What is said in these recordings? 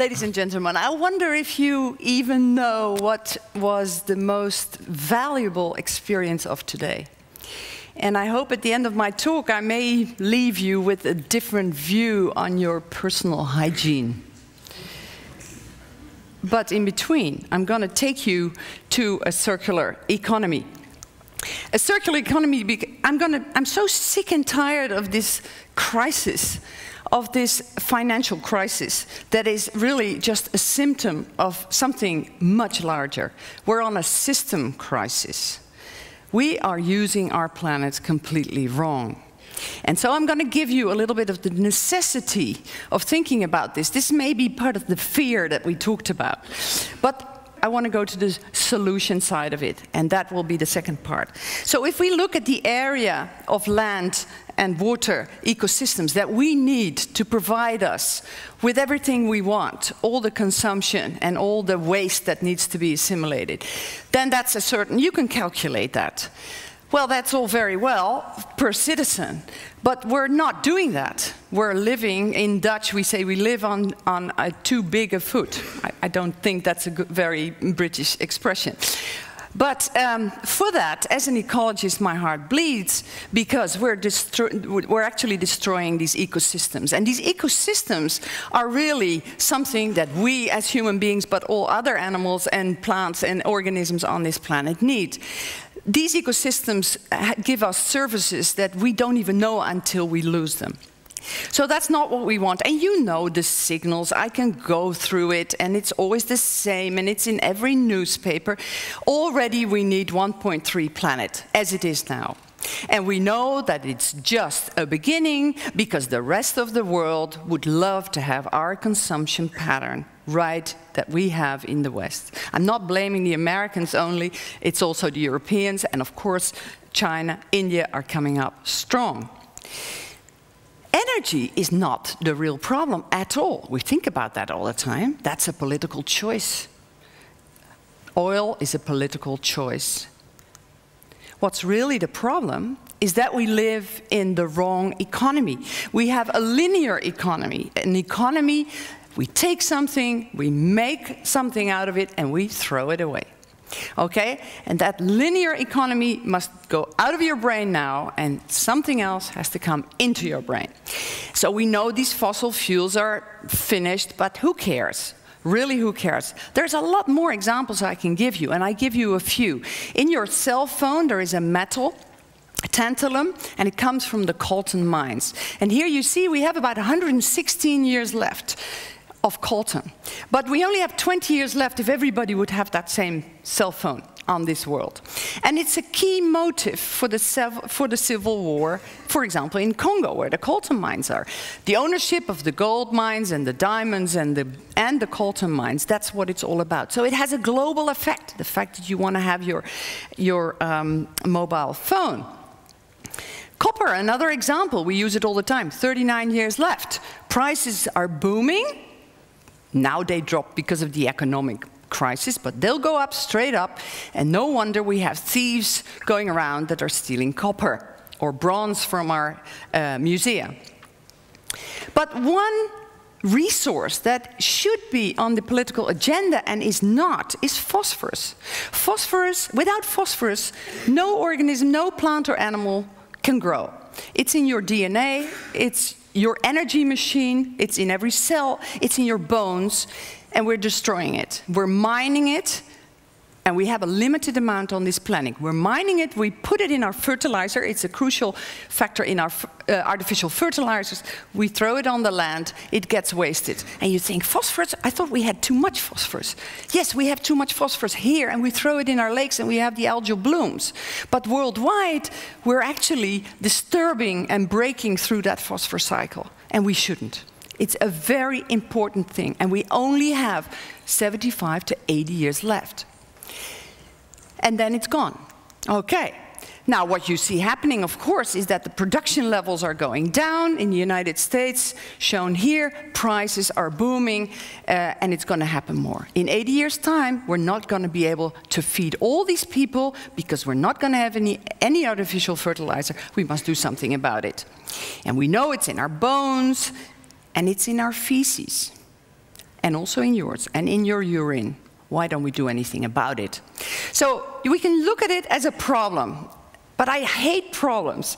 Ladies and gentlemen, I wonder if you even know what was the most valuable experience of today. And I hope at the end of my talk I may leave you with a different view on your personal hygiene. But in between, I'm going to take you to a circular economy. A circular economy, I'm so sick and tired of this crisis, of this financial crisis that is really just a symptom of something much larger. We're on a system crisis. We are using our planet completely wrong. And so I'm going to give you a little bit of the necessity of thinking about this. This may be part of the fear that we talked about. But I want to go to the solution side of it, and that will be the second part. So if we look at the area of land and water ecosystems that we need to provide us with everything we want, all the consumption and all the waste that needs to be assimilated, then that's a certain, you can calculate that. Well, that's all very well per citizen, but we're not doing that. We're living, in Dutch we say we live on a too big a foot. I don't think that's a very British expression. But for that, as an ecologist, my heart bleeds, because we're actually destroying these ecosystems. And these ecosystems are really something that we as human beings, but all other animals and plants and organisms on this planet need. These ecosystems give us services that we don't even know until we lose them. So that's not what we want. And you know the signals. I can go through it, and it's always the same, and it's in every newspaper. Already we need 1.3 planet, as it is now. And we know that it's just a beginning, because the rest of the world would love to have our consumption pattern right that we have in the West. I'm not blaming the Americans only, it's also the Europeans, and of course China, India are coming up strong. Energy is not the real problem at all. We think about that all the time. That's a political choice. Oil is a political choice. What's really the problem is that we live in the wrong economy. We have a linear economy, an economy we take something, we make something out of it, and we throw it away. Okay? And that linear economy must go out of your brain now, and something else has to come into your brain. So we know these fossil fuels are finished, but who cares? Really, who cares? There's a lot more examples I can give you, and I give you a few. In your cell phone, there is a metal, tantalum, and it comes from the Coltan mines. And here you see we have about 116 years left of coltan. But we only have 20 years left if everybody would have that same cell phone on this world. And it's a key motive for the civil war, for example, in Congo, where the coltan mines are. The ownership of the gold mines and the diamonds and the coltan mines, that's what it's all about. So it has a global effect, the fact that you want to have your mobile phone. Copper, another example, we use it all the time, 39 years left. Prices are booming. Now they drop because of the economic crisis, but they'll go up straight up, and no wonder we have thieves going around that are stealing copper or bronze from our museum. But one resource that should be on the political agenda and is not is phosphorus. Phosphorus, without phosphorus, no organism, no plant or animal can grow. It's in your DNA, it's your energy machine, it's in every cell, it's in your bones, and we're destroying it. We're mining it, and we have a limited amount on this planet. We're mining it, we put it in our fertilizer, it's a crucial factor in our artificial fertilizers, we throw it on the land, it gets wasted. And you think, phosphorus? I thought we had too much phosphorus. Yes, we have too much phosphorus here, and we throw it in our lakes, and we have the algal blooms. But worldwide, we're actually disturbing and breaking through that phosphorus cycle, and we shouldn't. It's a very important thing, and we only have 75 to 80 years left. And then it's gone. Okay. Now what you see happening, of course, is that the production levels are going down. In the United States, shown here, prices are booming, and it's going to happen more. In 80 years' time, we're not going to be able to feed all these people, because we're not going to have any artificial fertilizer. We must do something about it. And we know it's in our bones, and it's in our feces. and also in yours and in your urine. Why don't we do anything about it? So we can look at it as a problem. But I hate problems.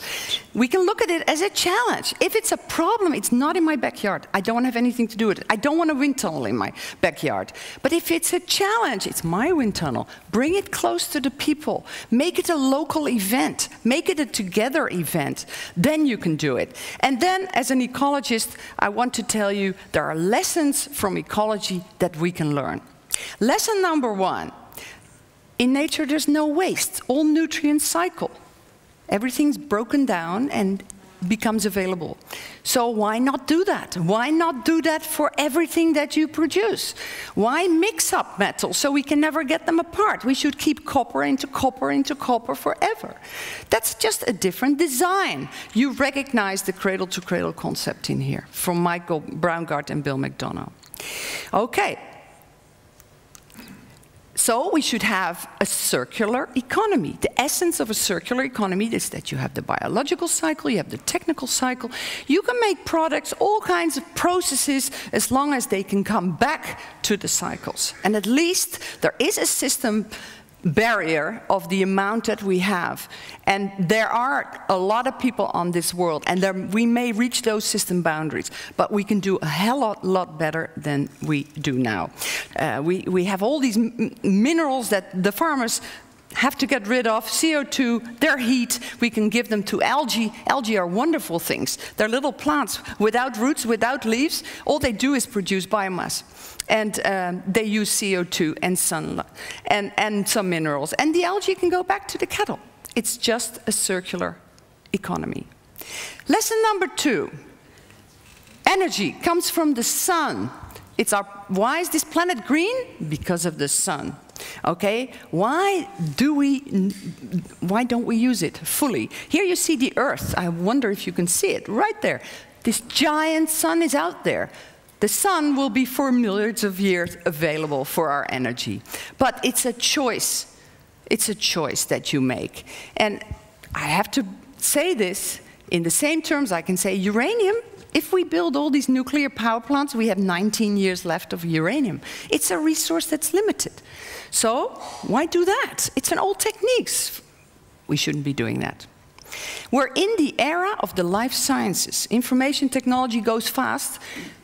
We can look at it as a challenge. If it's a problem, it's not in my backyard. I don't have anything to do with it. I don't want a wind tunnel in my backyard. But if it's a challenge, it's my wind tunnel. Bring it close to the people. Make it a local event. Make it a together event. Then you can do it. And then, as an ecologist, I want to tell you there are lessons from ecology that we can learn. Lesson number one. In nature, there's no waste. All nutrients cycle. Everything's broken down and becomes available. So why not do that? Why not do that for everything that you produce? Why mix up metals so we can never get them apart? We should keep copper into copper into copper forever. That's just a different design. You recognize the cradle-to-cradle concept in here from Michael Braungart and Bill McDonough. Okay. So we should have a circular economy. The essence of a circular economy is that you have the biological cycle, you have the technical cycle. You can make products, all kinds of processes, as long as they can come back to the cycles. And at least there is a system barrier of the amount that we have. And there are a lot of people on this world, and we may reach those system boundaries, but we can do a hell of a lot better than we do now. We have all these minerals that the farmers have to get rid of, CO2, their heat. We can give them to algae. Algae are wonderful things. They're little plants without roots, without leaves. All they do is produce biomass. And they use CO2 and sunlight and some minerals. And the algae can go back to the cattle. It's just a circular economy. Lesson number two. Energy comes from the sun. Why is this planet green? Because of the sun. Okay, why don't we use it fully? Here you see the Earth. I wonder if you can see it right there. This giant sun is out there. The sun will be for millions of years available for our energy. But it's a choice. It's a choice that you make. And I have to say this in the same terms I can say uranium. If we build all these nuclear power plants, we have 19 years left of uranium. It's a resource that's limited. So why do that? It's an old technique. We shouldn't be doing that. We're in the era of the life sciences. Information technology goes fast,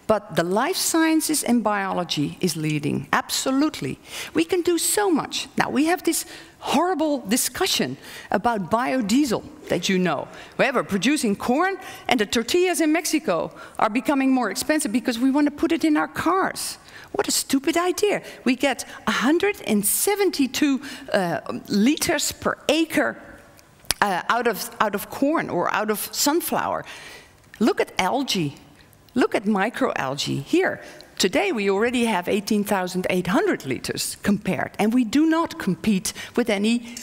but the life sciences and biology is leading. Absolutely. We can do so much. Now, we have this horrible discussion about biodiesel that you know. We're producing corn, and the tortillas in Mexico are becoming more expensive because we want to put it in our cars. What a stupid idea. We get 172 liters per acre out of corn or out of sunflower. Look at algae. Look at microalgae here. Today, we already have 18,800 liters compared, and we do not compete with any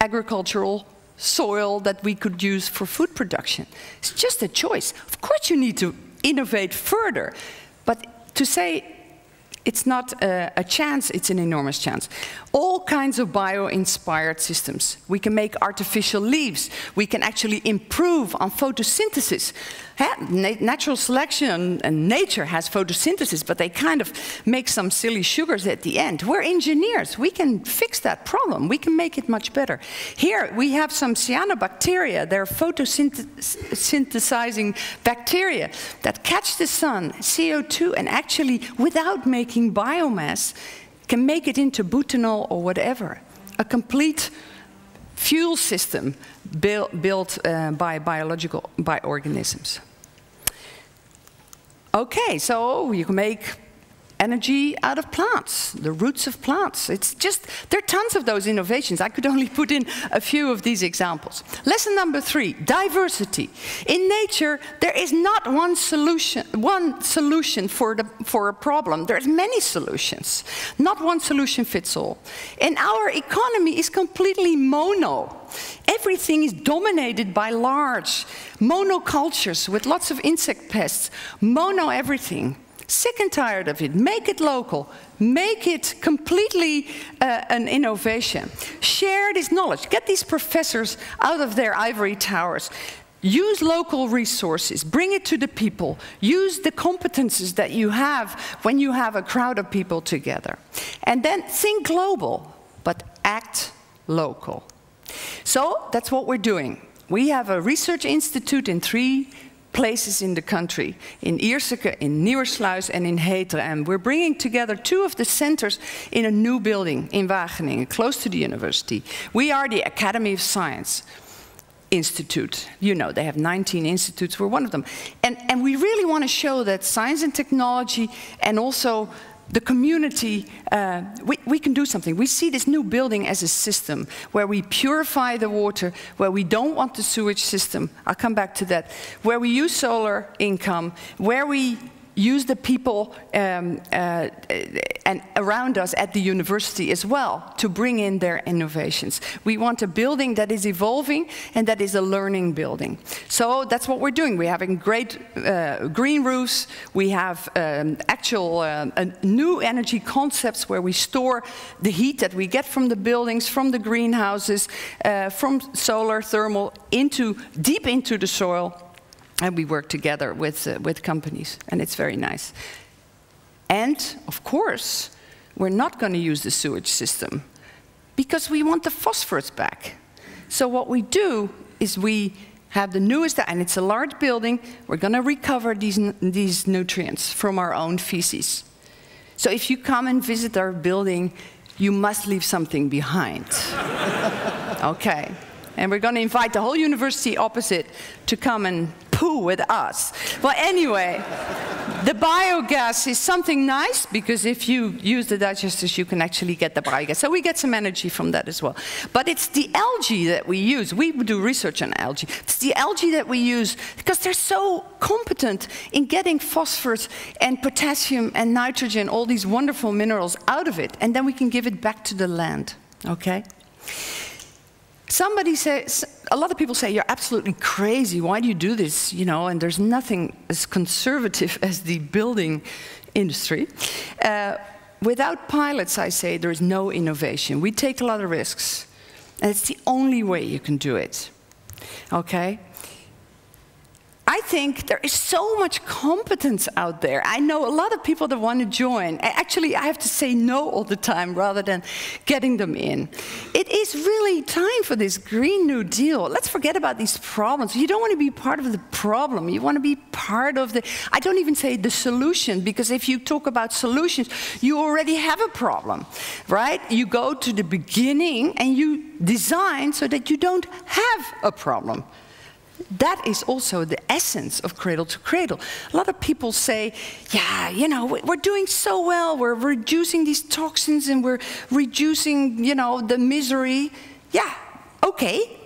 agricultural soil that we could use for food production. It's just a choice. Of course, you need to innovate further, but to say it's not a chance, it's an enormous chance. All kinds of bio-inspired systems. We can make artificial leaves. We can actually improve on photosynthesis. Natural selection and nature has photosynthesis, but they kind of make some silly sugars at the end. We're engineers. We can fix that problem. We can make it much better. Here we have some cyanobacteria. They're photosynthesizing bacteria that catch the sun, CO2, and actually, without making biomass, can make it into butanol or whatever. A complete fuel system built by organisms. Okay, so you can make energy out of plants, the roots of plants. It's just, there are tons of those innovations. I could only put in a few of these examples. Lesson number three, diversity. In nature, there is not one solution for a problem. There's many solutions. Not one solution fits all. And our economy is completely mono. Everything is dominated by large monocultures with lots of insect pests, mono everything. Sick and tired of it. Make it local. Make it completely an innovation. Share this knowledge. Get these professors out of their ivory towers. Use local resources, bring it to the people, use the competences that you have when you have a crowd of people together. And then think global, but act local. So that's what we're doing. We have a research institute in 3 places in the country, in Ierseke, in Nieuwersluis and in Heteren. And we're bringing together 2 of the centers in a new building in Wageningen, close to the university. We are the Academy of Science Institute. You know, they have 19 institutes, we're one of them. And we really want to show that science and technology and also the community, we can do something. We see this new building as a system where we purify the water, where we don't want the sewage system, I'll come back to that, where we use solar income, where we use the people and around us at the university as well to bring in their innovations. We want a building that is evolving and that is a learning building. So that's what we're doing. We're having great green roofs. We have actual new energy concepts where we store the heat that we get from the buildings, from the greenhouses, from solar, thermal, deep into the soil. And we work together with companies, and it's very nice. And, of course, we're not going to use the sewage system because we want the phosphorus back. So what we do is we have the newest, and it's a large building, we're going to recover these nutrients from our own feces. So if you come and visit our building, you must leave something behind. Okay. And we're going to invite the whole university opposite to come and with us. Well, anyway, the biogas is something nice because if you use the digesters, you can actually get the biogas. So we get some energy from that as well. But it's the algae that we use. We do research on algae. It's the algae that we use because they're so competent in getting phosphorus and potassium and nitrogen, all these wonderful minerals out of it. And then we can give it back to the land. Okay? Somebody says, a lot of people say, you're absolutely crazy, why do you do this? You know, and there's nothing as conservative as the building industry. Without pilots, I say, there is no innovation. We take a lot of risks, and it's the only way you can do it, okay? I think there is so much competence out there. I know a lot of people that want to join. Actually, I have to say no all the time rather than getting them in. It is really time for this Green New Deal. Let's forget about these problems. You don't want to be part of the problem. You want to be part of the, I don't even say the solution, because if you talk about solutions, you already have a problem, right? You go to the beginning and you design so that you don't have a problem. That is also the essence of cradle-to-cradle. A lot of people say, yeah, you know, we're doing so well, we're reducing these toxins and we're reducing, you know, the misery. Yeah, okay.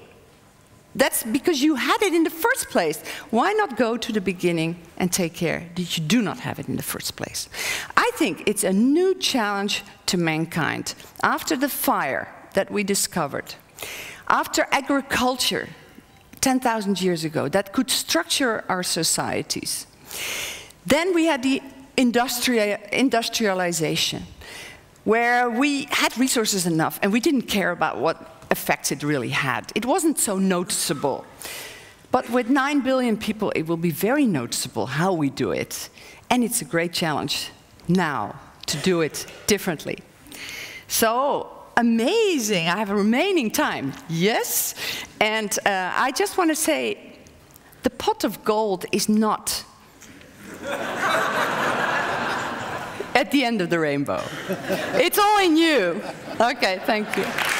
That's because you had it in the first place. Why not go to the beginning and take care that you do not have it in the first place? I think it's a new challenge to mankind after the fire that we discovered, after agriculture, 10,000 years ago, that could structure our societies. Then we had the industrialization, where we had resources enough and we didn't care about what effects it really had. It wasn't so noticeable. But with 9 billion people, it will be very noticeable how we do it. And it's a great challenge now to do it differently. So, amazing, I have a remaining time, yes? And I just want to say, the pot of gold is not at the end of the rainbow. It's all in you. Okay, thank you.